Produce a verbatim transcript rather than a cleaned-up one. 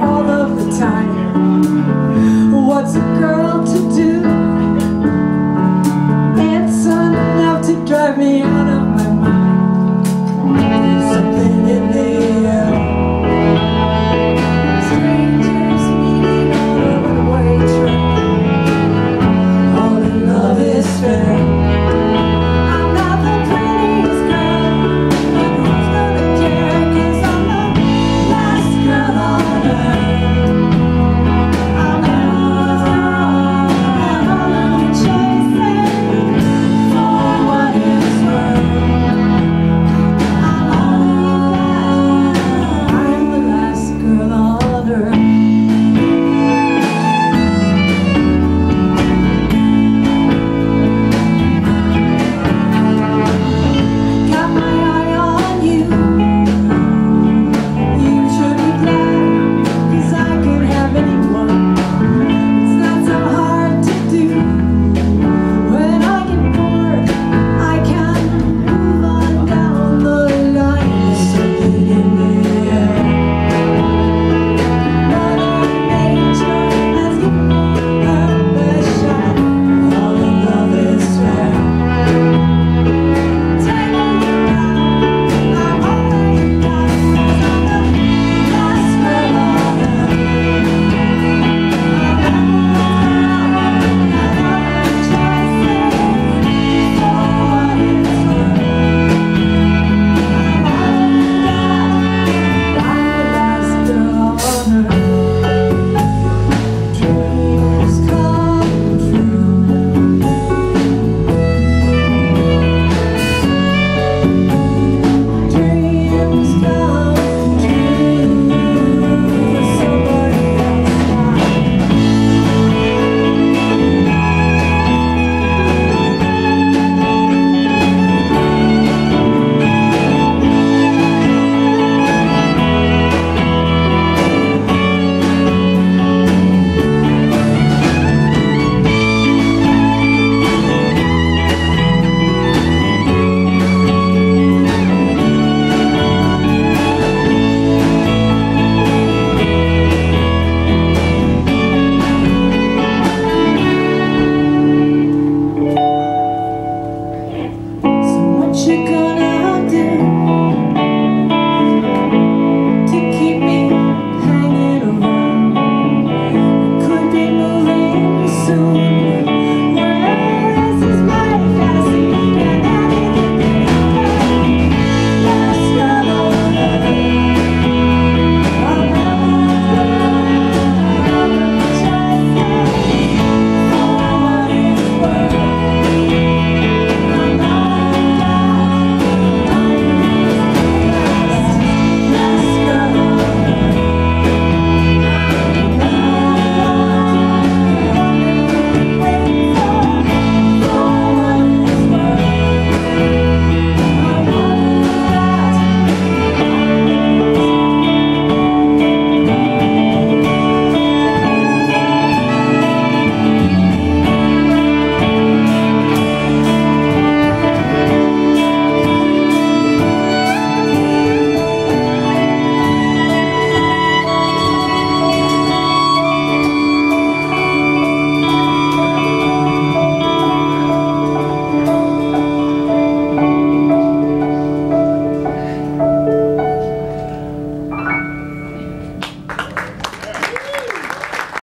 all the